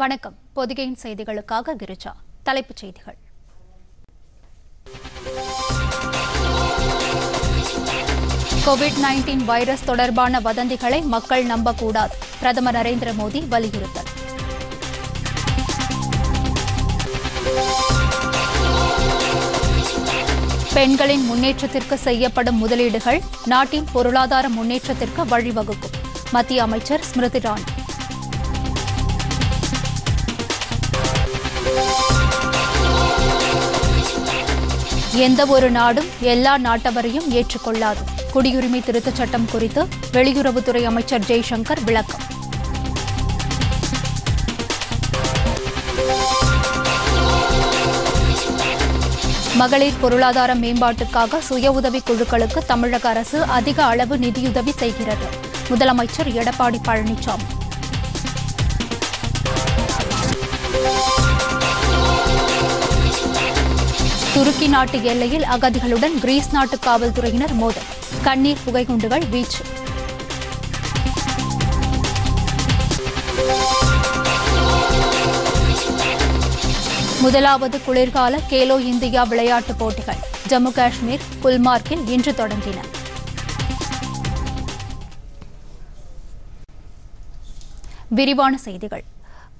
வணக்கம். பொதிகையின் செய்திகளுக்காக கிரிஜா. தலைப்புச் செய்திகள். COVID-19 வைரஸ் தொடர்பான வதந்திகளை மக்கள் நம்பக்கூடாது. பிரதமர் நரேந்திர மோடி வலியுறுத்தல். பெண்களின் முன்னேற்றத்திற்கு செய்யப்படும் முதலீடுகள் நாட்டின் பொருளாதார முன்னேற்றத்திற்கு வழிவகுக்கும். மத்திய அமைச்சர் ஸ்மிருதி இராணி. எந்த ஒரு நாடும் எல்லா நாட்டவரையும் ஏற்றுக்கொள்ளாது. குடியுரிமை திருத்தச் சட்டம் குறித்து வெளியுறவுத்துறை அமைச்சர் ஜெய்சங்கர் விளக்கம். மகளிர் பொருளாதார மேம்பாட்டுக்காக சுய உதவிக் குழுக்களுக்கு தமிழக அரசு அதிக அளவு நிதியுதவி செய்கிறது. முதலமைச்சர் எடப்பாடி பழனிசாமி. துருக்கி நாட்டு எல்லையில் அகதிகளுடன் கிரீஸ் நாட்டு காவல்துறையினர் மோதல். கண்ணீர் புகைக்குண்டுகள் வீச்சு. முதலாவது குளிர்கால கேலோ இந்தியா விளையாட்டுப் போட்டிகள் ஜம்மு காஷ்மீர் குல்மார்க்கில் இன்று தொடங்கின. விரிவான செய்திகள்.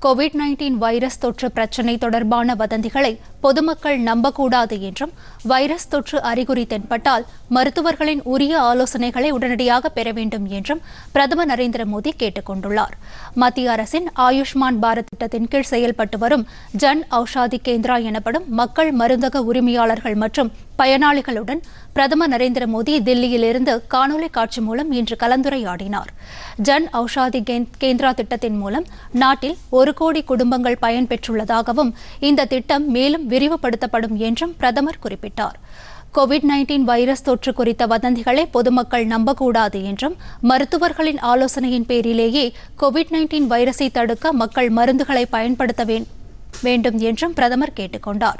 COVID-19 வைரஸ் தொற்று பிரச்சினை தொடர்பான வதந்திகளை பொதுமக்கள் நம்பக்கூடாது என்றும் வைரஸ் தொற்று அறிகுறி தென்பட்டால் மருத்துவர்களின் உரிய ஆலோசனைகளை உடனடியாக பெற வேண்டும் என்றும் பிரதமர் நரேந்திர மோடி கேட்டுக் கொண்டுள்ளார். மத்திய அரசின் ஆயுஷ்மான் பாரத் திட்டத்தின் கீழ் செயல்பட்டு வரும் ஜன் ஔஷாதி கேந்திரா எனப்படும் மக்கள் மருந்தக உரிமையாளர்கள் மற்றும் பயனாளிகளுடன் பிரதமர் நரேந்திர மோடி தில்லியிலிருந்து காணொலி காட்சி மூலம் இன்று கலந்துரையாடினார். ஜன் ஔஷாதி கேந்திரா திட்டத்தின் மூலம் நாட்டில் 1 கோடி குடும்பங்கள் பயன்பெற்றுள்ளதாகவும் இந்த திட்டம் மேலும் விரிவுபடுத்தப்படும் என்றும் பிரதமர் குறிப்பிட்டார். COVID-19 வைரஸ் தொற்று குறித்த வதந்திகளை பொதுமக்கள் நம்பக்கூடாது என்றும் மருத்துவர்களின் ஆலோசனையின் பேரிலேயே COVID-19 வைரஸை தடுக்க மக்கள் மருந்துகளை பயன்படுத்த வேண்டும் என்றும் பிரதமர் கேட்டுக் கொண்டார்.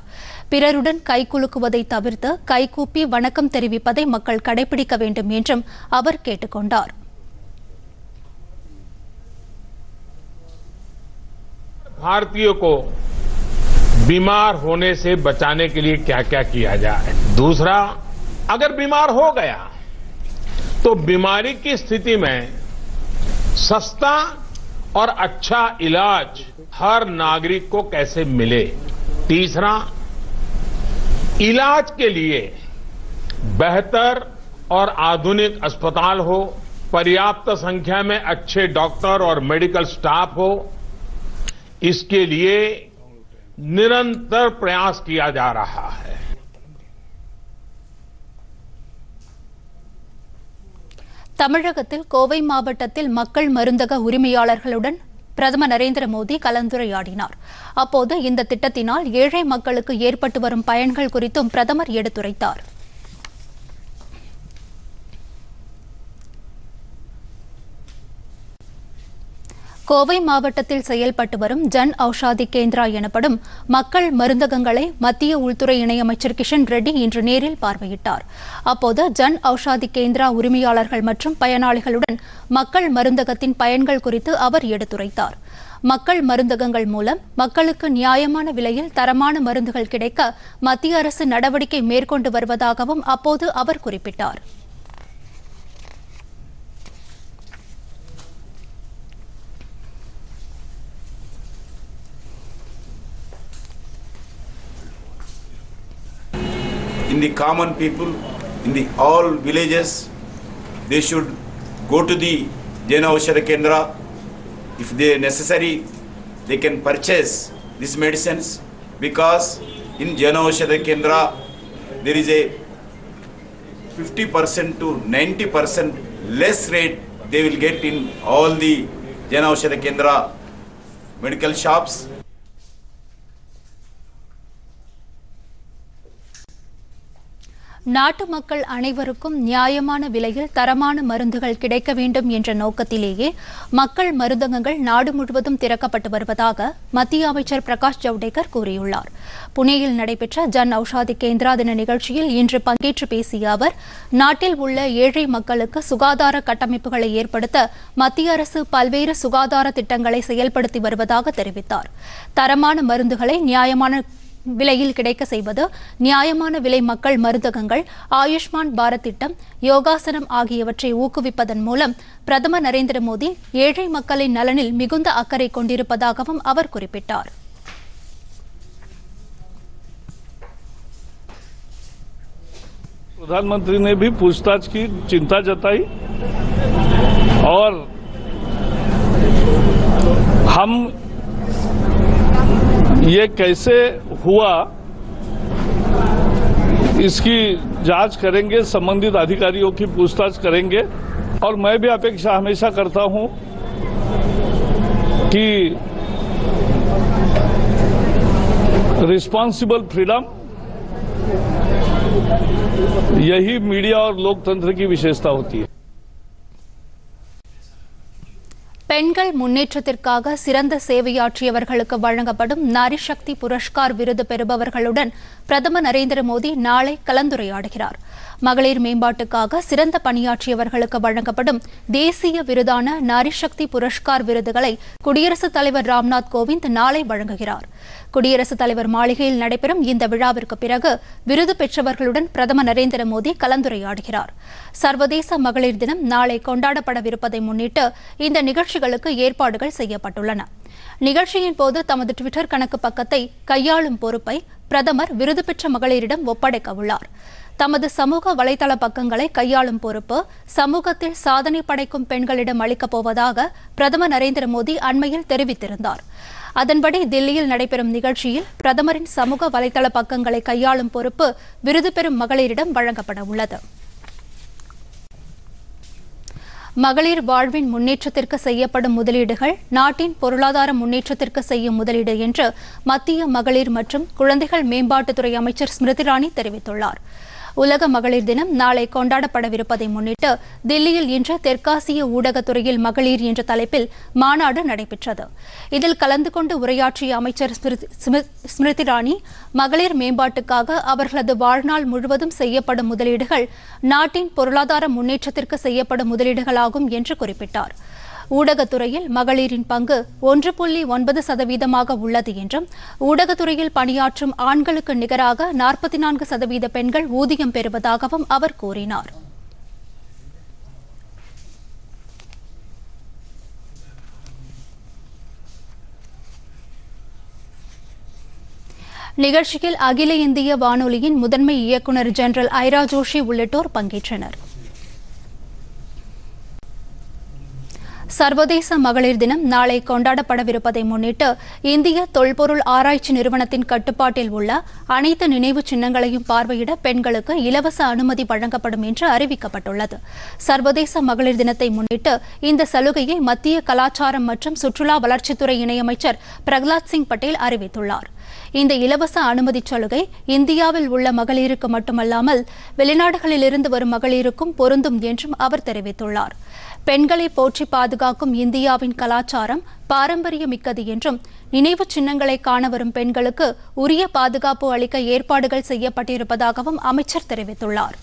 பிறருடன் கைகுலுக்குவதை தவிர்த்து கைகூப்பி வணக்கம் தெரிவிப்பதை மக்கள் கடைபிடிக்க வேண்டும் என்றும் அவர் கேட்டுக் கொண்டார். भारतीयों को बीमार होने से बचाने के लिए क्या क्या किया जाए. दूसरा, अगर बीमार हो गया तो बीमारी की स्थिति में सस्ता और अच्छा इलाज हर नागरिक को कैसे मिले. तीसरा, इलाज के लिए बेहतर और आधुनिक अस्पताल हो, पर्याप्त संख्या में अच्छे डॉक्टर और मेडिकल स्टाफ हो. इसके लिए निरंतर प्रयास किया जा रहा है. தமிழகத்தில் கோவை மாவட்டத்தில் மக்கள் மருந்தக உரிமையாளர்களுடன் பிரதமர் நரேந்திர மோடி கலந்துரையாடினார். அப்போது இந்த திட்டத்தினால் ஏழை மக்களுக்கு ஏற்பட்டு வரும் பயன்கள் குறித்தும் பிரதமர் எடுத்துரைத்தார். கோவை மாவட்டத்தில் செயல்பட்டு வரும் ஜன் ஔஷாதி கேந்திரா எனப்படும் மக்கள் மருந்தகங்களை மத்திய உள்துறை இணையமைச்சர் கிஷன் ரெட்டி இன்று நேரில் பார்வையிட்டார். அப்போது ஜன் ஔஷாதி கேந்திரா உரிமையாளர்கள் மற்றும் பயனாளிகளுடன் மக்கள் மருந்தகத்தின் பயன்கள் குறித்து அவர் எடுத்துரைத்தார். மக்கள் மருந்தகங்கள் மூலம் மக்களுக்கு நியாயமான விலையில் தரமான மருந்துகள் கிடைக்க மத்திய அரசு நடவடிக்கை மேற்கொண்டு வருவதாகவும் அப்போது அவர் குறிப்பிட்டார். In the common people, in the all villages, they should go to the Jan Aushadhi Kendra. If they necessary, they can purchase these medicines, because in Jan Aushadhi Kendra there is a 50% to 90% less rate they will get in all the Jan Aushadhi Kendra medical shops. நாட்டு மக்கள் அனைவருக்கும் நியாயமான விலையில் தரமான மருந்துகள் கிடைக்க வேண்டும் என்ற நோக்கத்திலேயே மக்கள் மருந்தகங்கள் நாடு முழுவதும் திறக்கப்பட்டு வருவதாக மத்திய அமைச்சர் பிரகாஷ் ஜவடேகர் கூறியுள்ளார். புனேயில் நடைபெற்ற ஜன் ஔஷாதி கேந்திரா தின நிகழ்ச்சியில் இன்று பங்கேற்று பேசிய அவர், நாட்டில் உள்ள ஏழை மக்களுக்கு சுகாதார கட்டமைப்புகளை ஏற்படுத்த மத்திய அரசு பல்வேறு சுகாதார திட்டங்களை செயல்படுத்தி வருவதாக தெரிவித்தார். தரமான மருந்துகளை நியாயமான விலையில் கிடைக்க செய்வது, நியாயமான விலை மக்கள் மருந்தகங்கள், ஆயுஷ்மான் பாரத் திட்டம், யோகாசனம் ஆகியவற்றை ஊக்குவிப்பதன் மூலம் பிரதமர் நரேந்திர மோடி ஏழை மக்களின் நலனில் மிகுந்த அக்கறை கொண்டிருப்பதாகவும் அவர் குறிப்பிட்டார். प्रधानमंत्री ने भी पूछताछ की चिंता जताई और हम ये कैसे हुआ इसकी जांच करेंगे, संबंधित अधिकारियों की पूछताछ करेंगे और मैं भी अपेक्षा हमेशा करता हूं कि रिस्पांसिबल फ्रीडम यही मीडिया और लोकतंत्र की विशेषता होती है. பெண்கள் முன்னேற்றத்திற்காக சிறந்த சேவையாற்றியவர்களுக்கு வழங்கப்படும் நரி சக்தி புரஸ்கார் விருது பெறுபவர்களுடன் பிரதமர் நரேந்திர மோடி நாளை கலந்துரையாடுகிறார். மகளிர் மேம்பாட்டுக்காக சிறந்த பணியாற்றியவர்களுக்கு வழங்கப்படும் தேசிய விருதான நரி சக்தி புரஸ்கார் விருதுகளை குடியரசுத் தலைவர் ராம்நாத் கோவிந்த் நாளை வழங்குகிறார். குடியரசுத் தலைவர் மாளிகையில் நடைபெறும் இந்த விழாவிற்கு பிறகு விருது பெற்றவர்களுடன் பிரதமர் நரேந்திர மோடி கலந்துரையாடுகிறார். சர்வதேச மகளிர் தினம் நாளை கொண்டாடப்படவிருப்பதை முன்னிட்டு இந்த நிகழ்ச்சி ஏற்பாடுகள் செய்யப்பட்டுள்ளன. நிகழ்ச்சியின் போது தமது ட்விட்டர் கணக்கு பக்கத்தை கையாளும் பொறுப்பை பிரதமர் விருது பெற்ற மகளிரிடம் ஒப்படைக்க உள்ளார். தமது சமூக வலைதள பக்கங்களை கையாளும் பொறுப்பு சமூகத்தில் சாதனை படைக்கும் பெண்களிடம் அளிக்கப் போவதாக பிரதமர் நரேந்திர மோடி அண்மையில் தெரிவித்திருந்தார். அதன்படி தில்லியில் நடைபெறும் நிகழ்ச்சியில் பிரதமரின் சமூக வலைதள பக்கங்களை கையாளும் பொறுப்பு விருது பெறும் மகளிரிடம் வழங்கப்பட உள்ளது. மகளிர் வாழ்வின் முன்னேற்றத்திற்கு செய்யப்படும் முதலீடுகள் நாட்டின் பொருளாதார முன்னேற்றத்திற்கு செய்யும் முதலீடு என்று மத்திய மகளிர் மற்றும் குழந்தைகள் மேம்பாட்டுத்துறை அமைச்சர் ஸ்மிருதி இரானி தெரிவித்துள்ளார். உலக மகளிர் தினம் நாளை கொண்டாடப்படவிருப்பதை முன்னிட்டு தில்லியில் இன்று தெற்காசிய ஊடகத்துறையில் மகளிர் என்ற தலைப்பில் மாநாடு நடைபெற்றது. இதில் கலந்து கொண்டு உரையாற்றிய அமைச்சர் ஸ்மிருதி இரானி, மகளிர் மேம்பாட்டுக்காக அவர்களது வாழ்நாள் முழுவதும் செய்யப்படும் முதலீடுகள் நாட்டின் பொருளாதார முன்னேற்றத்திற்கு செய்யப்படும் முதலீடுகளாகும் என்று குறிப்பிட்டார். ஊடகத்துறையில் மகளிரின் பங்கு 1.9% உள்ளது என்றும், ஊடகத்துறையில் பணியாற்றும் ஆண்களுக்கு நிகராக 44% பெண்கள் ஊதியம் பெறுவதாகவும் அவர் கூறினார். நிகழ்ச்சியில் அகில இந்திய வானொலியின் முதன்மை இயக்குநர் ஜெனரல் ஐரா ஜோஷி உள்ளிட்டோர் பங்கேற்றனர். சர்வதேச மகளிர் தினம் நாளை கொண்டாடப்படவிருப்பதை முன்னிட்டு இந்திய தொல்பொருள் ஆராய்ச்சி நிறுவனத்தின் கட்டுப்பாட்டில் உள்ள அனைத்து நினைவு சின்னங்களையும் பார்வையிட பெண்களுக்கு இலவச அனுமதி வழங்கப்படும் என்று அறிவிக்கப்பட்டுள்ளது. சர்வதேச மகளிர் தினத்தை முன்னிட்டு இந்த சலுகையை மத்திய கலாச்சாரம் மற்றும் சுற்றுலா வளர்ச்சித்துறை இணையமைச்சர் பிரகலாத் சிங் பட்டேல் அறிவித்துள்ளார். இந்த இலவச அனுமதி சலுகை இந்தியாவில் உள்ள மகளிருக்கு மட்டுமல்லாமல் வெளிநாடுகளிலிருந்து வரும் மகளிருக்கும் பொருந்தும் என்றும் அவர் தெரிவித்துள்ளார். பெண்களை போற்றி பாதுகாக்கும் இந்தியாவின் கலாச்சாரம் பாரம்பரியமிக்கது என்றும், நினைவு சின்னங்களை காண வரும் பெண்களுக்கு உரிய பாதுகாப்பு அளிக்க ஏற்பாடுகள் செய்யப்பட்டிருப்பதாகவும் அமைச்சர் தெரிவித்துள்ளார்.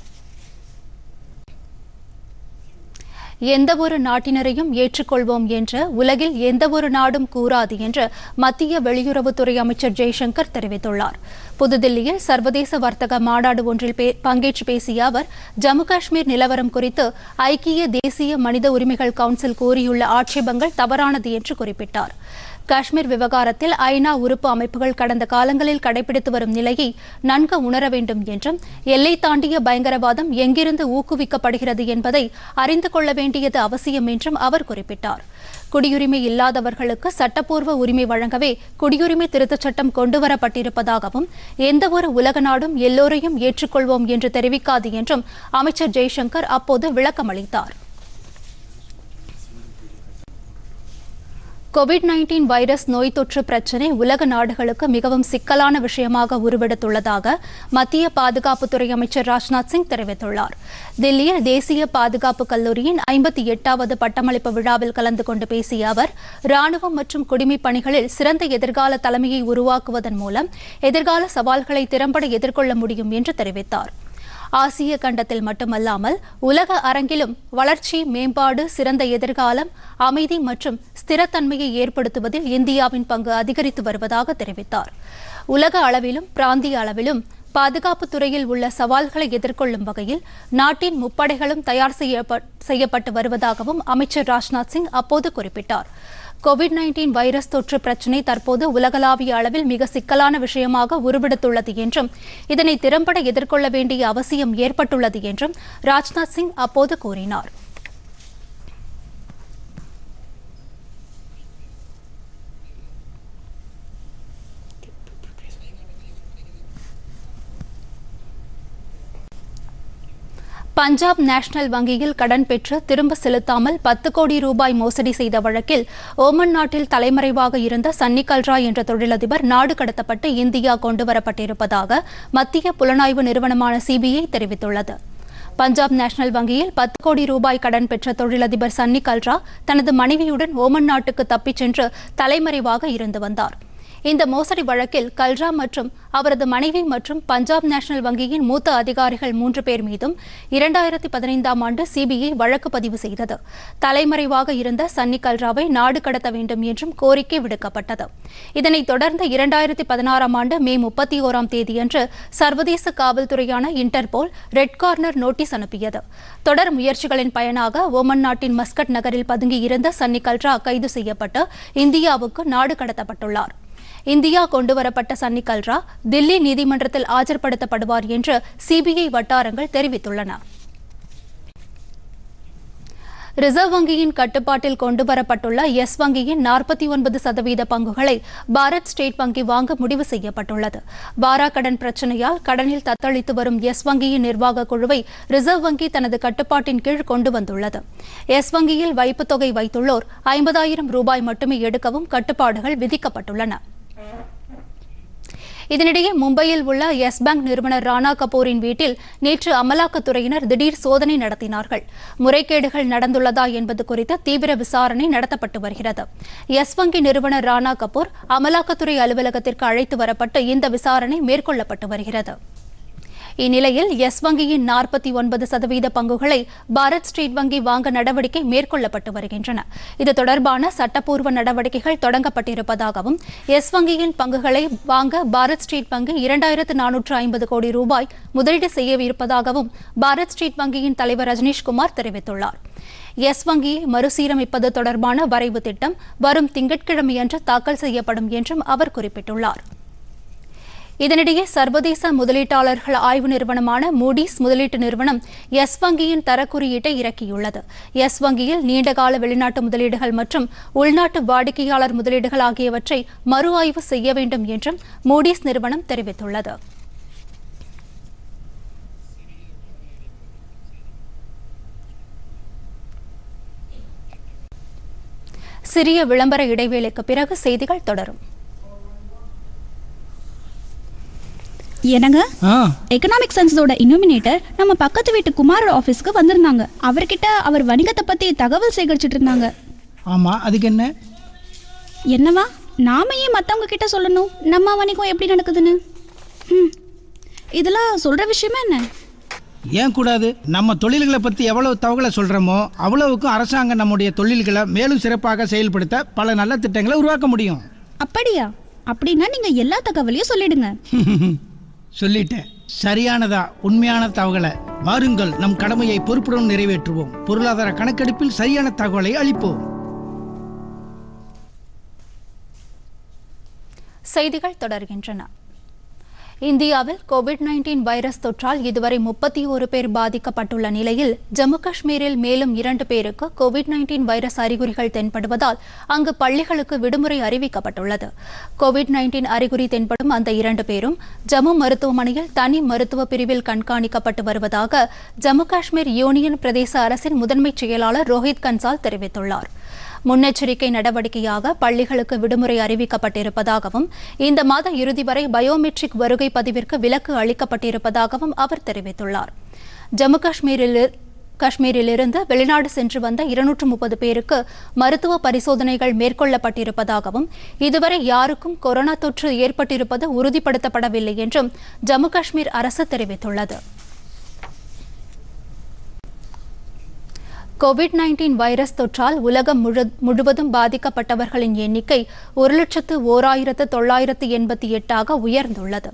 எந்தவொரு நாட்டினரையும் ஏற்றுக்கொள்வோம் என்று உலகில் எந்தவொரு நாடும் கூறாது என்று மத்திய வெளியுறவுத்துறை அமைச்சர் ஜெய்சங்கர் தெரிவித்துள்ளார். புதுதில்லியில் சர்வதேச வர்த்தக மாநாடு ஒன்றில் பங்கேற்று பேசிய அவர், ஜம்மு காஷ்மீர் நிலவரம் குறித்து ஐக்கிய தேசிய மனித உரிமைகள் கவுன்சில் கூறியுள்ள ஆட்சேபங்கள் தவறானது என்று குறிப்பிட்டார். காஷ்மீர் விவகாரத்தில் ஐநா உறுப்பு அமைப்புகள் கடந்த காலங்களில் கடைபிடித்து வரும் நிலையை நன்கு உணர வேண்டும் என்றும், எல்லை தாண்டிய பயங்கரவாதம் எங்கிருந்து ஊக்குவிக்கப்படுகிறது என்பதை அறிந்து கொள்ள வேண்டியது அவசியம் என்றும் அவர் குறிப்பிட்டார். குடியுரிமை இல்லாதவர்களுக்கு சட்டப்பூர்வ உரிமை வழங்கவே குடியுரிமை திருத்தச் சட்டம் கொண்டுவரப்பட்டிருப்பதாகவும், எந்தவொரு உலக நாடும் எல்லோரையும் ஏற்றுக்கொள்வோம் என்று தெரிவிக்காது என்றும் அமைச்சர் ஜெய்சங்கர் அப்போது விளக்கமளித்தார். COVID-19 வைரஸ் நோய் தொற்று பிரச்சனை உலக நாடுகளுக்கு மிகவும் சிக்கலான விஷயமாக உருவெடுத்துள்ளதாக மத்திய பாதுகாப்புத்துறை அமைச்சர் ராஜ்நாத் சிங் தெரிவித்துள்ளார். தில்லியில் தேசிய பாதுகாப்பு கல்லூரியின் 58வது பட்டமளிப்பு விழாவில் கலந்து கொண்டு பேசிய அவர், ராணுவம் மற்றும் குடிமைப் பணிகளில் சிறந்த எதிர்கால தலைமையை உருவாக்குவதன் மூலம் எதிர்கால சவால்களை திறம்பட எதிர்கொள்ள முடியும் என்று தெரிவித்தார். ஆசிய கண்டத்தில் மட்டுமல்லாமல் உலக அரங்கிலும் வளர்ச்சி, மேம்பாடு, சிறந்த எதிர்காலம், அமைதி மற்றும் ஸ்திரத்தன்மையை ஏற்படுத்துவதில் இந்தியாவின் பங்கு அதிகரித்து வருவதாக தெரிவித்தார். உலக அளவிலும் பிராந்திய அளவிலும் பாதுகாப்பு துறையில் உள்ள சவால்களை எதிர்கொள்ளும் வகையில் நாட்டின் முப்படைகளும் தயார் செய்யப்பட்டு வருவதாகவும் அமைச்சர் ராஜ்நாத் சிங் அப்போது குறிப்பிட்டார். COVID-19 வைரஸ் தொற்று பிரச்சினை தற்போது உலகளாவிய அளவில் மிக சிக்கலான விஷயமாக உருவெடுத்துள்ளது என்றும் இதனை திறம்பட எதிர்கொள்ள வேண்டிய அவசியம் ஏற்பட்டுள்ளது என்றும் ராஜ்நாத் சிங் அப்போது கூறினார். பஞ்சாப் நேஷனல் வங்கியில் கடன் பெற்று திரும்ப செலுத்தாமல் 10 கோடி ரூபாய் மோசடி செய்த வழக்கில் ஓமன் நாட்டில் தலைமறைவாக இருந்த சன்னி கல்ரா என்ற தொழிலதிபர் நாடு கடத்தப்பட்டு இந்தியா கொண்டுவரப்பட்டிருப்பதாக மத்திய புலனாய்வு நிறுவனமான சிபிஐ தெரிவித்துள்ளது. பஞ்சாப் நேஷனல் வங்கியில் 10 கோடி ரூபாய் கடன் பெற்ற தொழிலதிபர் சன்னி கல்ரா தனது மனைவியுடன் ஓமன் நாட்டுக்கு தப்பிச் சென்று தலைமறைவாக இருந்து வந்தார். இந்த மோசடி வழக்கில் கல்ரா மற்றும் அவரது மனைவி மற்றும் பஞ்சாப் நேஷனல் வங்கியின் மூத்த அதிகாரிகள் 3 பேர் மீதும் 2015ஆம் ஆண்டு சிபிஐ வழக்கு பதிவு செய்தது. தலைமறைவாக இருந்த சன்னி கல்ராவை நாடு கடத்த வேண்டும் என்றும் கோரிக்கை விடுக்கப்பட்டது. இதனைத் தொடர்ந்து 2016ஆம் ஆண்டு மே 31ஆம் தேதியன்று சர்வதேச காவல்துறையான இன்டர்போல் ரெட் கார்னர் நோட்டீஸ் அனுப்பியது. தொடர் முயற்சிகளின் பயனாக ஓமன் நாட்டின் மஸ்கட் நகரில் பதுங்கியிருந்த சன்னி கல்ரா கைது செய்யப்பட்டு இந்தியாவுக்கு நாடு கடத்தப்பட்டுள்ளார். இந்தியா கொண்டுவரப்பட்ட சன்னி கல்ரா தில்லி நீதிமன்றத்தில் ஆஜர்படுத்தப்படுவார் என்று சிபிஐ வட்டாரங்கள் தெரிவித்துள்ளன. ரிசர்வ் வங்கியின் கட்டுப்பாட்டில் கொண்டுவரப்பட்டுள்ள எஸ் வங்கியின் 49% பங்குகளை பாரத் ஸ்டேட் வங்கி வாங்க முடிவு செய்யப்பட்டுள்ளது. வாரா கடன் பிரச்சினையால் கடனில் தத்தளித்து வரும் எஸ் வங்கியின் நிர்வாக குழுவை ரிசர்வ் வங்கி தனது கட்டுப்பாட்டின் கீழ் கொண்டு வந்துள்ளது. எஸ் வங்கியில் வைப்பு தொகை வைத்துள்ளோர் 50,000 ரூபாய் மட்டுமே எடுக்கவும் கட்டுப்பாடுகள் விதிக்கப்பட்டுள்ளன. இதனிடையே மும்பையில் உள்ள எஸ் பேங்க் நிறுவனர் ராணா கபூரின் வீட்டில் நேற்று அமலாக்கத்துறையினர் திடீர் சோதனை நடத்தினார்கள். முறைகேடுகள் நடந்துள்ளதா என்பது குறித்த தீவிர விசாரணை நடத்தப்பட்டு வருகிறது. எஸ் வங்கி நிறுவனர் ராணா கபூர் அமலாக்கத்துறை அலுவலகத்திற்கு அழைத்து வரப்பட்டு இந்த விசாரணை மேற்கொள்ளப்பட்டு வருகிறது. இந்நிலையில் எஸ் வங்கியின் 49% பங்குகளை பாரத் ஸ்டேட் வங்கி வாங்க நடவடிக்கை மேற்கொள்ளப்பட்டு வருகின்றன. இது தொடர்பான சட்டப்பூர்வ நடவடிக்கைகள் தொடங்கப்பட்டிருப்பதாகவும் எஸ் வங்கியின் பங்குகளை வாங்க பாரத் ஸ்டேட் வங்கி 2450 கோடி ரூபாய் முதலீடு செய்யவிருப்பதாகவும் பாரத் ஸ்டேட் வங்கியின் தலைவர் ரஜ்னீஷ்குமார் தெரிவித்துள்ளார். எஸ் வங்கியை மறுசீரமைப்பது தொடர்பான வரைவு திட்டம் வரும் திங்கட்கிழமையன்று தாக்கல் செய்யப்படும் என்றும் அவர் குறிப்பிட்டுள்ளார். இதனிடையே சர்வதேச முதலீட்டாளர்கள் ஆய்வு நிறுவனமான மூடிஸ் முதலீட்டு நிறுவனம் எஸ் வங்கியின் தரக்குறியீட்டை இறக்கியுள்ளது. எஸ் வங்கியில் நீண்டகால வெளிநாட்டு முதலீடுகள் மற்றும் உள்நாட்டு வாடிக்கையாளர் முதலீடுகள் ஆகியவற்றை மறு ஆய்வு செய்ய வேண்டும் என்றும் மூடிஸ் நிறுவனம் தெரிவித்துள்ளது. சிறிய விளம்பர இடைவேளைக்கு பிறகு செய்திகள் தொடரும். என்னங்க, எகனாமிக் சயின்ஸோட இனுமினேட்டர் நம்ம பக்கத்து வீட்டு குமாரோட ஆஃபீஸ்க்கு வந்திருந்தாங்க. அவர்கிட்ட அவர் வணிகத்தை பற்றி தகவல் சேகரிச்சுட்டு இருந்தாங்க. ஆமாம், அதுக்கு என்ன என்னவா நாம ஏன் மற்றவங்க கிட்ட சொல்லணும் நம்ம வணிகம் எப்படி நடக்குதுன்னு? இதெல்லாம் சொல்கிற விஷயமா என்ன? ஏன் கூடாது, நம்ம தொழில்களை பற்றி எவ்வளவு தகவலை சொல்கிறோமோ அவ்வளவுக்கும் அரசாங்கம் நம்முடைய தொழில்களை மேலும் சிறப்பாக செயல்படுத்த பல நல்ல திட்டங்களை உருவாக்க முடியும். அப்படியா? அப்படின்னா நீங்கள் எல்லா தகவலையும் சொல்லிடுங்க. சொல்லிட்டேன். சரியானதா? உண்மையான தகவலை வாருங்கள் நம் கடமையை பொறுப்புடன் நிறைவேற்றுவோம். பொருளாதார கணக்கெடுப்பில் சரியான தகவலை அளிப்போம். செய்திகள் தொடர்கின்றன. இந்தியாவில் COVID-19 வைரஸ் தொற்றால் இதுவரை 31 பேர் பாதிக்கப்பட்டுள்ள நிலையில் ஜம்மு காஷ்மீரில் மேலும் 2 பேருக்கு COVID-19 வைரஸ் அறிகுறிகள் தென்படுவதால் அங்கு பள்ளிகளுக்கு விடுமுறை அறிவிக்கப்பட்டுள்ளது. COVID-19 அறிகுறி தென்படும் அந்த 2 பேரும் ஜம்மு மருத்துவமனையில் தனி மருத்துவ பிரிவில் கண்காணிக்கப்பட்டு வருவதாக ஜம்மு காஷ்மீர் யூனியன் பிரதேச அரசின் முதன்மைச் செயலாளர் ரோஹித் கன்சால் தெரிவித்துள்ளார். முன்னெச்சரிக்கை நடவடிக்கையாக பள்ளிகளுக்கு விடுமுறை அறிவிக்கப்பட்டிருப்பதாகவும் இந்த மாத இறுதி வரை பயோமெட்ரிக் வருகை பதிவிற்கு விலக்கு அளிக்கப்பட்டிருப்பதாகவும் அவர் தெரிவித்துள்ளார். ஜம்மு காஷ்மீரிலிருந்து வெளிநாடு சென்று வந்த 230 பேருக்கு மருத்துவ பரிசோதனைகள் மேற்கொள்ளப்பட்டிருப்பதாகவும் இதுவரை யாருக்கும் கொரோனா தொற்று ஏற்பட்டிருப்பது உறுதிப்படுத்தப்படவில்லை என்றும் ஜம்மு காஷ்மீர் அரசு தெரிவித்துள்ளது. COVID-19 வைரஸ் தொற்றால் உலகம் முழுவதும் பாதிக்கப்பட்டவர்களின் எண்ணிக்கை 1,09,988 உயர்ந்துள்ளது.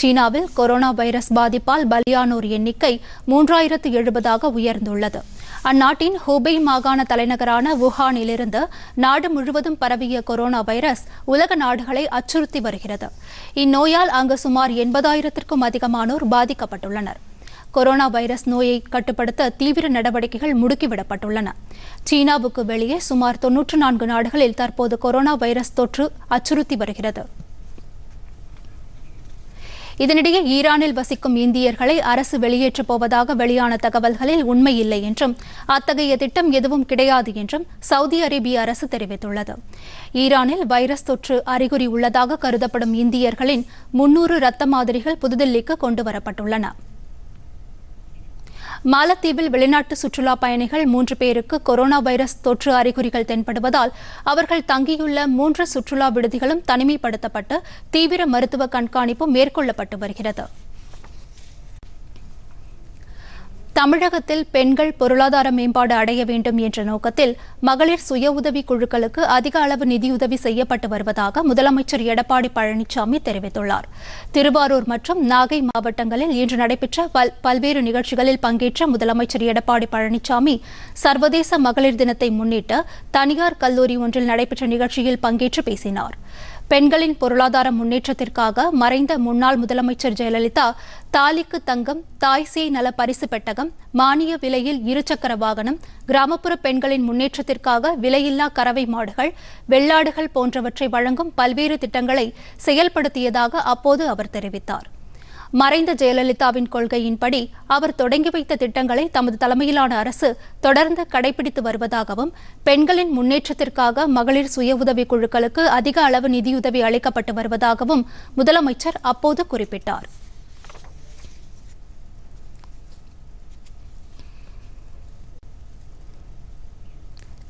சீனாவில் கொரோனா வைரஸ் பாதிப்பால் பலியானோர் எண்ணிக்கை 3,070 உயர்ந்துள்ளது. அந்நாட்டின் ஹுபெய் மாகாண தலைநகரான வுஹானிலிருந்து நாடு முழுவதும் பரவிய கொரோனா வைரஸ் உலக நாடுகளை அச்சுறுத்தி வருகிறது. இந்நோயால் அங்கு சுமார் 80,000-க்கும் அதிகமானோர் பாதிக்கப்பட்டுள்ளனர். கொரோனா வைரஸ் நோயை கட்டுப்படுத்த தீவிர நடவடிக்கைகள் முடுக்கிவிடப்பட்டுள்ளன. சீனாவுக்கு வெளியே சுமார் 94 நாடுகளில் தற்போது கொரோனா வைரஸ் தொற்று அச்சுறுத்தி வருகிறது. இதனிடையே ஈரானில் வசிக்கும் இந்தியர்களை அரசு வெளியேற்றப் போவதாக வெளியான தகவல்களில் உண்மையில்லை என்றும் அத்தகைய திட்டம் எதுவும் கிடையாது என்றும் சவுதி அரேபிய அரசு தெரிவித்துள்ளது. ஈரானில் வைரஸ் தொற்று அறிகுறி உள்ளதாக கருதப்படும் இந்தியர்களின் 300 இரத்த மாதிரிகள் புதுதில்லிக்கு கொண்டுவரப்பட்டுள்ளன. மாலத்தீவில் வெளிநாட்டு சுற்றுலா பயணிகள் 3 பேருக்கு கொரோனா வைரஸ் தொற்று அறிகுறிகள் தென்படுவதால் அவர்கள் தங்கியுள்ள 3 சுற்றுலா விடுதிகளும் தனிமைப்படுத்தப்பட்டு தீவிர மருத்துவ கண்காணிப்பு மேற்கொள்ளப்பட்டு வருகிறது. தமிழகத்தில் பெண்கள் பொருளாதார மேம்பாடு அடைய வேண்டும் என்ற நோக்கத்தில் மகளிர் சுய உதவி குழுக்களுக்கு அதிக அளவு நிதியுதவி செய்யப்பட்டு வருவதாக முதலமைச்சர் எடப்பாடி பழனிசாமி தெரிவித்துள்ளார். திருவாரூர் மற்றும் நாகை மாவட்டங்களில் இன்று நடைபெற்ற பல்வேறு நிகழ்ச்சிகளில் பங்கேற்ற முதலமைச்சர் எடப்பாடி பழனிசாமி சர்வதேச மகளிர் தினத்தை முன்னிட்டு தனியார் கல்லூரி ஒன்றில் நடைபெற்ற நிகழ்ச்சியில் பங்கேற்று பேசினார். பெண்களின் பொருளாதார முன்னேற்றத்திற்காக மறைந்த முன்னாள் முதலமைச்சர் ஜெயலலிதா தாலிக்கு தங்கம், தாய் சேய் நல பரிசு பெட்டகம், மானிய விலையில் இருசக்கர வாகனம், கிராமப்புற பெண்களின் முன்னேற்றத்திற்காக விலையில்லா கறவை மாடுகள், வெள்ளாடுகள் போன்றவற்றை வழங்கும் பல்வேறு திட்டங்களை செயல்படுத்தியதாக அப்போது அவர் தெரிவித்தார். மறைந்த ஜெயலலிதாவின் கொள்கையின்படி அவர் தொடங்கி வைத்த திட்டங்களை தமது தலைமையிலான அரசு தொடர்ந்து கடைபிடித்து வருவதாகவும் பெண்களின் முன்னேற்றத்திற்காக மகளிர் சுய உதவி குழுக்களுக்கு அதிக அளவு நிதியுதவி அளிக்கப்பட்டு வருவதாகவும் முதலமைச்சர் அப்போது குறிப்பிட்டார்.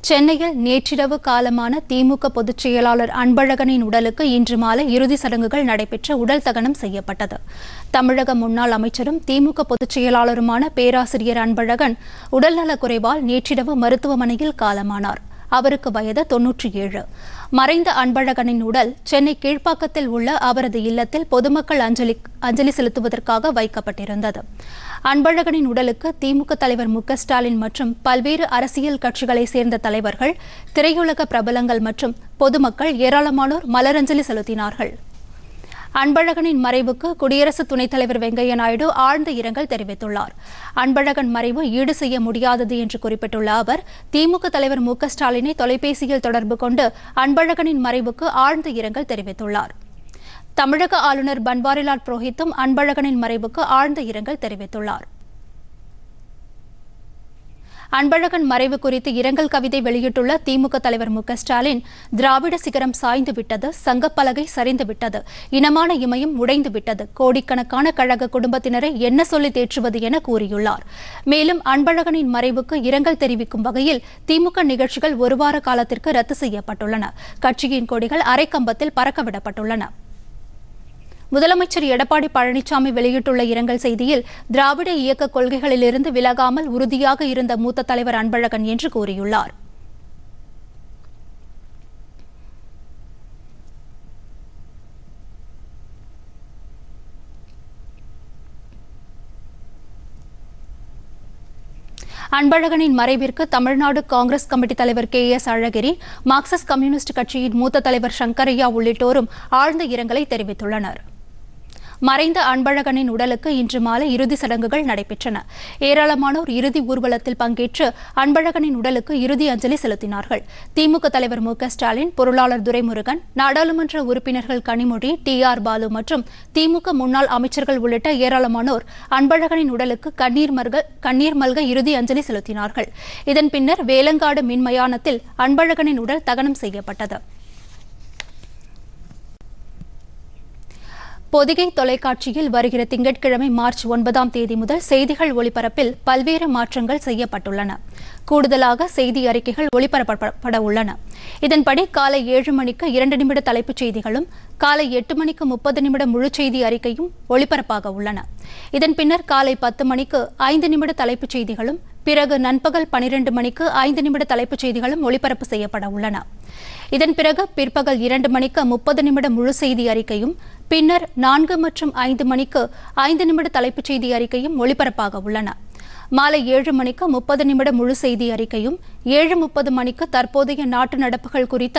சென்னையில் நேற்றிரவு காலமான திமுக பொதுச் செயலாளர் அன்பழகனின் உடலுக்கு இன்று மாலை இறுதி சடங்குகள் நடைபெற்று உடல் தகனம் செய்யப்பட்டது. தமிழக முன்னாள் அமைச்சரும் திமுக பொதுச் செயலாளருமான பேராசிரியர் அன்பழகன் உடல்நலக்குறைவால் நேற்றிரவு மருத்துவமனையில் காலமானார். அவருக்கு வயது 97. மறைந்த அன்பழகனின் உடல் சென்னை கீழ்ப்பாக்கத்தில் உள்ள அவரது இல்லத்தில் பொதுமக்கள் அஞ்சலி செலுத்துவதற்காக வைக்கப்பட்டிருந்தது. அன்பழகனின் உடலுக்கு திமுக தலைவர் மு.க.ஸ்டாலின் மற்றும் பல்வேறு அரசியல் கட்சிகளை சேர்ந்த தலைவர்கள், திரையுலக பிரபலங்கள் மற்றும் பொதுமக்கள் ஏராளமானோர் மலரஞ்சலி செலுத்தினார்கள். அன்பழகனின் மறைவுக்கு குடியரசு துணைத் தலைவர் வெங்கையா நாயுடு ஆழ்ந்த இரங்கல் தெரிவித்துள்ளார். அன்பழகன் மறைவு ஈடு செய்ய முடியாதது என்று குறிப்பிட்டுள்ள அவர், திமுக தலைவர் மு.க.ஸ்டாலினை தொலைபேசியில் தொடர்பு கொண்டு அன்பழகனின் மறைவுக்கு ஆழ்ந்த இரங்கல் தெரிவித்துள்ளார். தமிழக ஆளுநர் பன்வாரிலால் புரோஹித்தும் அன்பழகனின் மறைவுக்கு ஆழ்ந்த இரங்கல் தெரிவித்துள்ளார். அன்பழகன் மறைவு குறித்து இரங்கல் கவிதை வெளியிட்டுள்ள திமுக தலைவர் மு.க.ஸ்டாலின், திராவிட சிகரம் சாய்ந்து விட்டது, சங்கப்பலகை சரிந்து விட்டது, இனமான இமயம் உடைந்து விட்டது, கோடிக்கணக்கான கழக குடும்பத்தினரை என்ன சொல்லி தேற்றுவது என கூறியுள்ளார். மேலும் அன்பழகனின் மறைவுக்கு இரங்கல் தெரிவிக்கும் வகையில் திமுக நிகழ்ச்சிகள் ஒருவார காலத்திற்கு ரத்து செய்யப்பட்டுள்ளன. கட்சியின் கொடிகள் அரைக்கம்பத்தில் பறக்கவிடப்பட்டுள்ளன. முதலமைச்சர் எடப்பாடி பழனிசாமி வெளியிட்டுள்ள இரங்கல் செய்தியில், திராவிட இயக்க கொள்கைகளிலிருந்து விலகாமல் உறுதியாக இருந்த மூத்த தலைவர் அன்பழகன் என்று கூறியுள்ளார். அன்பழகனின் மறைவிற்கு தமிழ்நாடு காங்கிரஸ் கமிட்டி தலைவர் கே.எஸ். அழகிரி, மார்க்சிஸ்ட் கம்யூனிஸ்ட் கட்சியின் மூத்த தலைவர் சங்கரையா உள்ளிட்டோரும் ஆழ்ந்த இரங்கலை தெரிவித்துள்ளனர். மறைந்த அன்பழகனின் உடலுக்கு இன்று மாலை இறுதி சடங்குகள் நடைபெற்றன. ஏராளமானோர் இறுதி ஊர்வலத்தில் பங்கேற்று அன்பழகனின் உடலுக்கு இறுதி அஞ்சலி செலுத்தினார்கள். திமுக தலைவர் மு.க. ஸ்டாலின், பொருளாளர் துரைமுருகன், நாடாளுமன்ற உறுப்பினர்கள் கனிமொழி, டி.ஆர். பாலு மற்றும் திமுக முன்னாள் அமைச்சர்கள் உள்ளிட்ட ஏராளமானோர் அன்பழகனின் உடலுக்கு கண்ணீர் மல்க இறுதி அஞ்சலி செலுத்தினார்கள். இதன் பின்னர் வேலங்காடு மின்மயானத்தில் அன்பழகனின் உடல் தகனம் செய்யப்பட்டது. பொதிகை தொலைக்காட்சியில் வருகிற திங்கட்கிழமை மார்ச் 9 முதல் செய்திகள் ஒளிபரப்பில் பல்வேறு மாற்றங்கள் செய்யப்பட்டுள்ளன. கூடுதலாக செய்தி அறிக்கைகள் ஒளிபரப்பப்பட உள்ளன. இதன்படி காலை 7 மணிக்கு 2 நிமிட தலைப்புச் செய்திகளும் காலை 8 மணிக்கு 30 நிமிட முழு செய்தி அறிக்கையும் ஒளிபரப்பாக உள்ளன. இதன் பின்னர் காலை 10 மணிக்கு 5 நிமிட தலைப்புச் செய்திகளும் பிறகு நண்பகல் 12 மணிக்கு 5 நிமிட தலைப்புச் செய்திகளும் ஒளிபரப்பு செய்யப்பட உள்ளன. இதன் பிறகு பிற்பகல் 2 மணிக்கு 30 நிமிட முழு செய்தி அறிக்கையும் பின்னர் 4 மற்றும் 5 மணிக்கு 5 நிமிட தலைப்புச் செய்தி அறிக்கையும் ஒளிபரப்பாக உள்ளன. மாலை 7 மணிக்கு 30 நிமிட முழு செய்தி அறிக்கையும் 7:30 மணிக்கு தற்போதைய நாட்டு நடப்புகள் குறித்த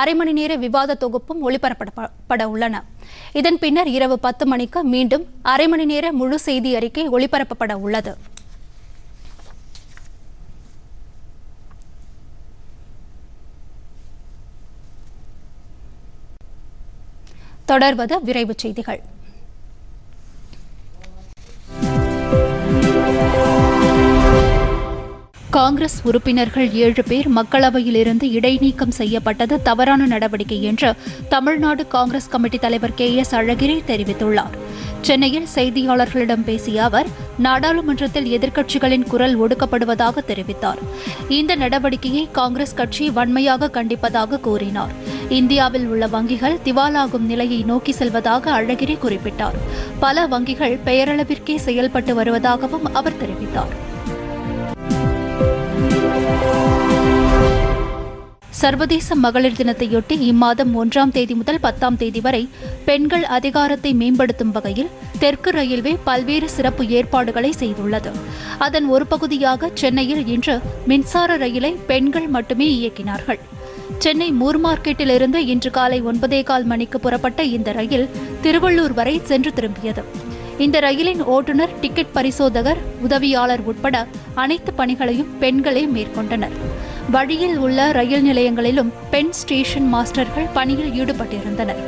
அரை மணி நேர விவாத தொகுப்பும் ஒளிபரப்பப்பட உள்ளன. இதன் பின்னர் இரவு 10 மணிக்கு மீண்டும் அரை மணி நேர முழு செய்தி அறிக்கை ஒளிபரப்பப்பட உள்ளது. தொடர்வது விரைவுச் செய்திகள். காங்கிரஸ் உறுப்பினர்கள் 7 பேர் மக்களவையிலிருந்து இடைநீக்கம் செய்யப்பட்டது தவறான நடவடிக்கை என்று தமிழ்நாடு காங்கிரஸ் கமிட்டி தலைவர் கே.எஸ். அழகிரி தெரிவித்துள்ளார். சென்னையில் செய்தியாளர்களிடம் பேசிய அவர், நாடாளுமன்றத்தில் எதிர்க்கட்சிகளின் குரல் ஒடுக்கப்படுவதாக தெரிவித்தார். இந்த நடவடிக்கையை காங்கிரஸ் கட்சி வன்மையாக கண்டிப்பதாக கூறினார். இந்தியாவில் உள்ள வங்கிகள் திவாலாகும் நிலையை நோக்கி செல்வதாக அழகிரி குறிப்பிட்டார். பல வங்கிகள் பெயரளவிற்கே செயல்பட்டு வருவதாகவும் அவர் தெரிவித்தார். சர்வதேச மகளிர் தினத்தையொட்டி இம்மாதம் 1ஆம் தேதி முதல் 10ஆம் தேதி வரை பெண்கள் அதிகாரத்தை மேம்படுத்தும் வகையில் தெற்கு ரயில்வே பல்வேறு சிறப்பு ஏற்பாடுகளை செய்துள்ளது. அதன் ஒரு பகுதியாக சென்னையில் இன்று மின்சார ரயிலை பெண்கள் மட்டுமே இயக்கினார்கள். சென்னை மூர் மார்க்கெட்டிலிருந்து இன்று காலை 9:15 மணிக்கு புறப்பட்ட இந்த ரயில் திருவள்ளூர் வரை சென்று திரும்பியது. இந்த ரயிலின் ஓட்டுநர், டிக்கெட் பரிசோதகர், உதவியாளர் உட்பட அனைத்து பணிகளையும் பெண்களே மேற்கொண்டனர். வழியில் உள்ள ரயில் நிலையங்களிலும் பெண் ஸ்டேஷன் மாஸ்டர்கள் பணியில் ஈடுபட்டிருந்தனர்.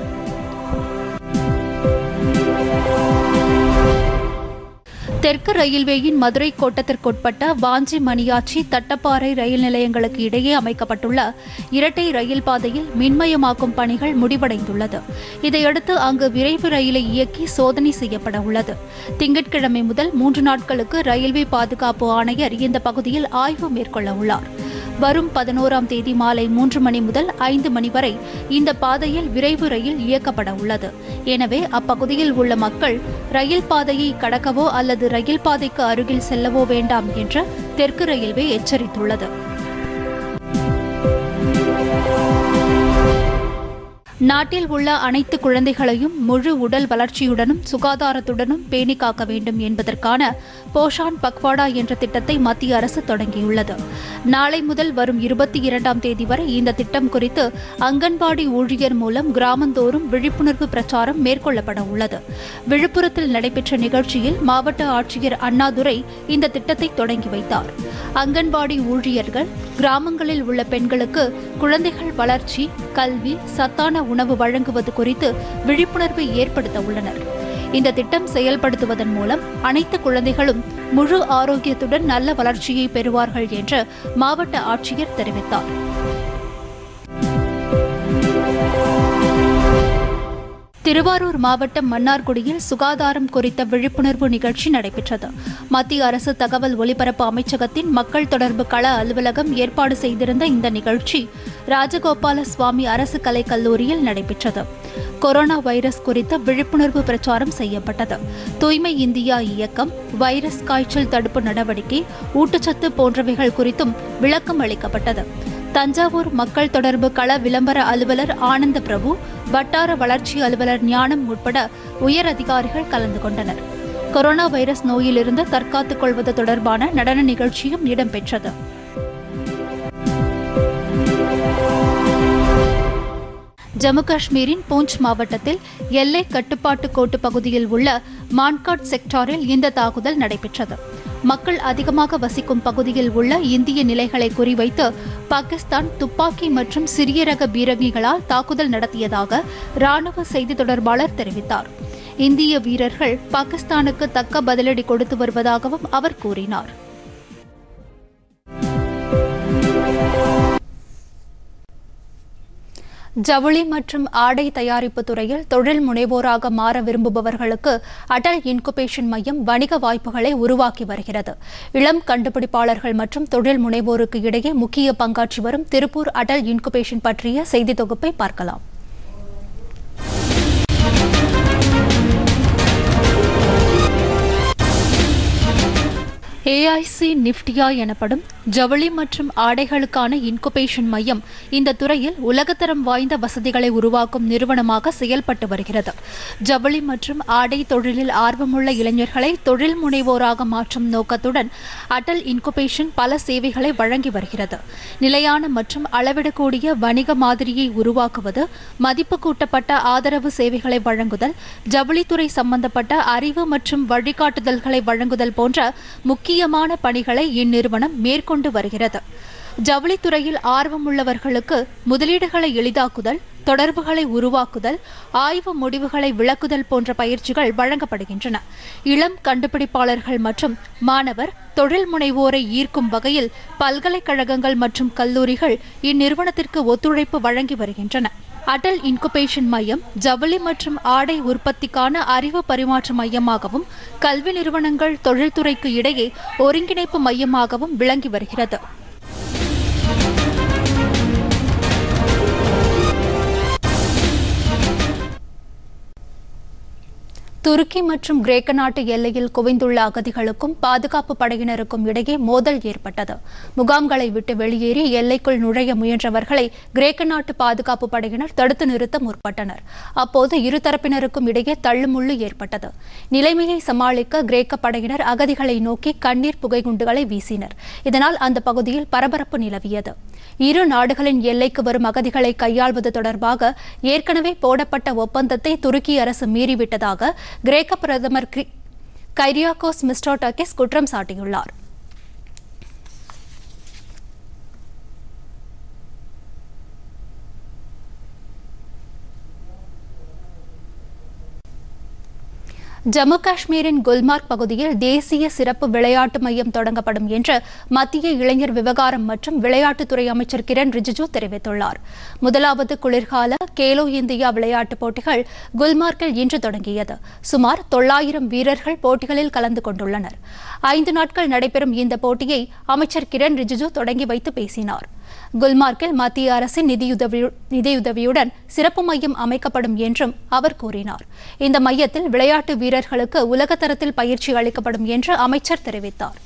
தெற்கு ரயில்வேயின் மதுரை கோட்டத்திற்குட்பட்ட வாஞ்சி, மணியாச்சி, தட்டப்பாறை ரயில் நிலையங்களுக்கு இடையே அமைக்கப்பட்டுள்ள இரட்டை ரயில் பாதையில் மின்மயமாக்கும் பணிகள் முடிவடைந்துள்ளது. இதையடுத்து அங்கு விரைவு ரயிலை இயக்கி சோதனை செய்யப்பட உள்ளது. திங்கட்கிழமை முதல் 3 நாட்களுக்கு ரயில்வே பாதுகாப்பு ஆணையர் இந்த பகுதியில் ஆய்வு மேற்கொள்ள உள்ளார். வரும் 11ஆம் தேதி மாலை 3 மணி முதல் 5 மணி வரை இந்த பாதையில் விரைவு ரயில் இயக்கப்பட உள்ளது. எனவே அப்பகுதியில் உள்ள மக்கள் ரயில் பாதையை கடக்கவோ அல்லது ரயில் பாதைக்கு அருகில் செல்லவோ வேண்டாம் என்று தெற்கு ரயில்வே எச்சரித்துள்ளது. நாட்டில் உள்ள அனைத்து குழந்தைகளையும் முழு உடல் வளர்ச்சியுடனும் சுகாதாரத்துடனும் பேணி காக்க வேண்டும் என்பதற்கான போஷான் பக்வாடா என்ற திட்டத்தை மத்திய அரசு தொடங்கியுள்ளது. நாளை முதல் வரும் 22ஆம் தேதி வரை இந்த திட்டம் குறித்து அங்கன்வாடி ஊழியர் மூலம் கிராமந்தோறும் விழிப்புணர்வு பிரச்சாரம் மேற்கொள்ளப்பட உள்ளது. விழுப்புரத்தில் நடைபெற்ற நிகழ்ச்சியில் மாவட்ட ஆட்சியர் அண்ணாதுரை இந்த திட்டத்தை தொடங்கி வைத்தார். அங்கன்வாடி ஊழியர்கள் கிராமங்களில் உள்ள பெண்களுக்கு குழந்தைகள் வளர்ச்சி, கல்வி, சத்தான உணவு வழங்குவது குறித்து விழிப்புணர்வை ஏற்படுத்த உள்ளனர். இந்த திட்டம் செயல்படுத்துவதன் மூலம் அனைத்து குழந்தைகளும் முழு ஆரோக்கியத்துடன் நல்ல வளர்ச்சியை பெறுவார்கள் என்று மாவட்ட ஆட்சியர் தெரிவித்தார். திருவாரூர் மாவட்டம் மன்னார்குடியில் சுகாதாரம் குறித்த விழிப்புணர்வு நிகழ்ச்சி நடைபெற்றது. மத்திய அரசு தகவல் ஒலிபரப்பு அமைச்சகத்தின் மக்கள் தொடர்பு கள அலுவலகம் ஏற்பாடு செய்திருந்த இந்த நிகழ்ச்சி ராஜகோபால சுவாமி அரசு கலைக் கல்லூரியில் நடைபெற்றது. கொரோனா வைரஸ் குறித்த விழிப்புணர்வு பிரச்சாரம் செய்யப்பட்டது. தூய்மை இந்தியா இயக்கம், வைரஸ் காய்ச்சல் தடுப்பு நடவடிக்கை, ஊட்டச்சத்து போன்றவைகள் குறித்தும் விளக்கம் அளிக்கப்பட்டது. தஞ்சாவூர் மக்கள் தொடர்பு கள விளம்பர அலுவலர் ஆனந்த பிரபு, வட்டார வளர்ச்சி அலுவலர் ஞானம் உட்பட உயர் அதிகாரிகள் கலந்து கொண்டனர். கொரோனா வைரஸ் நோயிலிருந்து தற்காத்துக் கொள்வது தொடர்பான நடன நிகழ்ச்சியும் இடம்பெற்றது. Jammu Kashmirin Poonch மாவட்டத்தில் எல்லை கட்டுப்பாட்டு கோட்டு பகுதியில் உள்ள மான்காட் செக்டாரில் இந்த தாக்குதல் நடைபெற்றது. மக்கள் அதிகமாக வசிக்கும் பகுதியில் உள்ள இந்திய நிலைகளை குறிவைத்து பாகிஸ்தான் துப்பாக்கி மற்றும் சிறிய ரக பீரங்கிகளால் தாக்குதல் நடத்தியதாக ராணுவ செய்தி தொடர்பாளர் தெரிவித்தார். இந்திய வீரர்கள் பாகிஸ்தானுக்கு தக்க பதிலடி கொடுத்து வருவதாகவும் அவர் கூறினார். ஜவுளி மற்றும் ஆடை தயாரிப்பு துறையில் தொழில் முனைவோராக மாற விரும்புபவர்களுக்கு அடல் இன்குபேஷன் மையம் வணிக வாய்ப்புகளை உருவாக்கி வருகிறது. இளம் கண்டுபிடிப்பாளர்கள் மற்றும் தொழில் முனைவோருக்கு இடையே முக்கிய பங்காற்றி வரும் திருப்பூர் அடல் இன்குபேஷன் பற்றிய செய்தி தொகுப்பை பார்க்கலாம். AICNIFTIA எனப்படும் ஜவுளி மற்றும் ஆடைகளுக்கான இன்குபேஷன் மையம் இந்த துறையில் உலகத்தரம் வாய்ந்த வசதிகளை உருவாக்கும் நிறுவனமாக செயல்பட்டு வருகிறது. ஜவுளி மற்றும் ஆடை தொழிலில் ஆர்வமுள்ள இளைஞர்களை தொழில் முனைவோராக மாற்றும் நோக்கத்துடன் அடல் இன்குபேஷன் பல சேவைகளை வழங்கி வருகிறது. நிலையான மற்றும் அளவிடக்கூடிய வணிக மாதிரியை உருவாக்குவது, மதிப்பு கூட்டப்பட்ட ஆதரவு சேவைகளை வழங்குதல், ஜவுளித்துறை சம்பந்தப்பட்ட அறிவு மற்றும் வழிகாட்டுதல்களை வழங்குதல் போன்ற முக்கிய முக்கியமான பணிகளை இந்நிறுவனம் மேற்கொண்டு வருகிறது. ஜவுளித்துறையில் ஆர்வமுள்ளவர்களுக்கு முதலீடுகளை எளிதாக்குதல், தொடர்புகளை உருவாக்குதல், ஆய்வு முடிவுகளை விளக்குதல் போன்ற பயிற்சிகள் வழங்கப்படுகின்றன. இளம் கண்டுபிடிப்பாளர்கள் மற்றும் மாணவர் தொழில் முனைவோரை ஈர்க்கும் வகையில் பல்கலைக்கழகங்கள் மற்றும் கல்லூரிகள் இந்நிறுவனத்திற்கு ஒத்துழைப்பு வழங்கி வருகின்றன. அடல் இன்குபேஷன் மையம் ஜவுளி மற்றும் ஆடை உற்பத்திக்கான அறிவு பரிமாற்ற மையமாகவும், கல்வி நிறுவனங்கள் தொழில்துறைக்கு இடையே ஒருங்கிணைப்பு மையமாகவும் விளங்கி வருகிறது. துருக்கி மற்றும் கிரேக்க நாட்டு எல்லையில் குவிந்துள்ள அகதிகளுக்கும் பாதுகாப்பு படையினருக்கும் இடையே மோதல் ஏற்பட்டது. முகாம்களை விட்டு வெளியேறி எல்லைக்குள் நுழைய முயன்றவர்களை கிரேக்க நாட்டு பாதுகாப்பு படையினர் தடுத்து நிறுத்த முற்பட்டனர். அப்போது இருதரப்பினருக்கும் இடையே தள்ளுமுள்ளு ஏற்பட்டது. நிலைமையை சமாளிக்க கிரேக்க படையினர் அகதிகளை நோக்கி கண்ணீர் புகைக்குண்டுகளை வீசினர். இதனால் அந்த பகுதியில் பரபரப்பு நிலவியது. இரு நாடுகளின் எல்லைக்கு வரும் அகதிகளை கையாள்வது தொடர்பாக ஏற்கனவே போடப்பட்ட ஒப்பந்தத்தை துருக்கி அரசு மீறிவிட்டதாக கிரேக்க பிரதமர் கைரியாகோஸ் மிஸ்டோடகிஸ் குற்றம் சாட்டியுள்ளார். ஜம்மு காஷ்மீரின் குல்மார்க் பகுதியில் தேசிய சிறப்பு விளையாட்டு மையம் தொடங்கப்படும் என்று மத்திய இளைஞர் விவகாரம் மற்றும் விளையாட்டுத்துறை அமைச்சர் கிரண் ரிஜிஜு தெரிவித்துள்ளார். முதலாவது குளிர்கால கேலோ இந்தியா விளையாட்டுப் போட்டிகள் குல்மார்க்கில் இன்று தொடங்கியது. சுமார் 900 வீரர்கள் போட்டிகளில் கலந்து கொண்டுள்ளனர். 5 நாட்கள் நடைபெறும் இந்த போட்டியை அமைச்சர் கிரண் ரிஜிஜு தொடங்கி வைத்து பேசினார். குல்மார்க்கில் மத்திய அரசின் நிதியுதவியுடன் சிறப்பு மையம் அமைக்கப்படும் என்றும் அவர் கூறினார். இந்த மையத்தில் விளையாட்டு வீரர்களுக்கு உலகத்தரத்தில் பயிற்சி அளிக்கப்படும் என்று அமைச்சர் தெரிவித்தார்.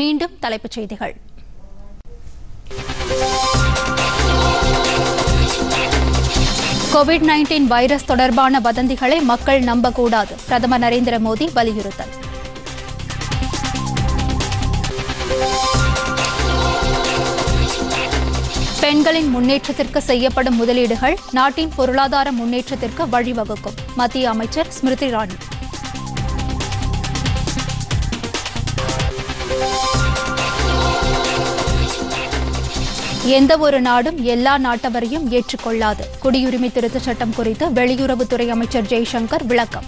மீண்டும் தலைப்புச் செய்திகள். COVID-19 வைரஸ் தொடர்பான வதந்திகளை மக்கள் நம்பக்கூடாது. பிரதமர் நரேந்திர மோடி வலியுறுத்தல். பெண்களின் முன்னேற்றத்திற்கு செய்யப்படும் முதலீடுகள் நாட்டின் பொருளாதார முன்னேற்றத்திற்கு வழிவகுக்கும். மத்திய அமைச்சர் ஸ்மிருதி இரானி. எந்த ஒரு நாடும் எல்லா நாட்டவரையும் ஏற்றுக்கொள்ளாது. குடியுரிமை திருத்தச் சட்டம் குறித்து வெளியுறவுத்துறை அமைச்சர் ஜெய்சங்கர் விளக்கம்.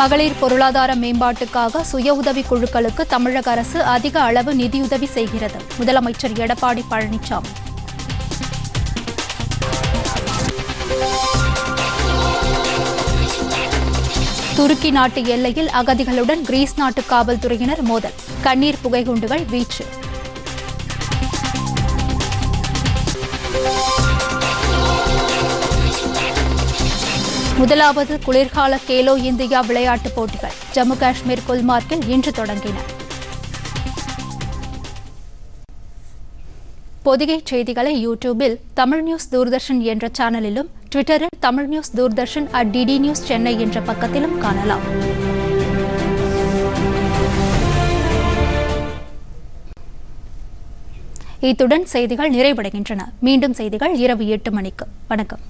மகளிர் பொருளாதார மேம்பாட்டுக்காக சுய உதவி குழுக்களுக்கு தமிழக அரசு அதிக அளவு நிதியுதவி செய்கிறது. முதலமைச்சர் எடப்பாடி பழனிசாமி. துருக்கி நாட்டு எல்லையில் அகதிகளுடன் கிரீஸ் நாட்டு காவல்துறையினர் மோதல். கண்ணீர் புகைகுண்டுகள் வீச்சு. முதலாவது குளிர்கால கேலோ இந்தியா விளையாட்டுப் போட்டிகள் ஜம்மு காஷ்மீர் குல்மார்க்கில் இன்று தொடங்கின. பொதிகை செய்திகளை யூடியூபில் தமிழ் நியூஸ் தூர்தர்ஷன் என்ற சேனலிலும் ட்விட்டரில் தமிழ் நியூஸ் தூர்தர்ஷன் @DDNewsChennai என்ற பக்கத்திலும் காணலாம். இத்துடன் செய்திகள் நிறைவடைகின்றன. மீண்டும் செய்திகள் இரவு 8 மணிக்கு. வணக்கம்.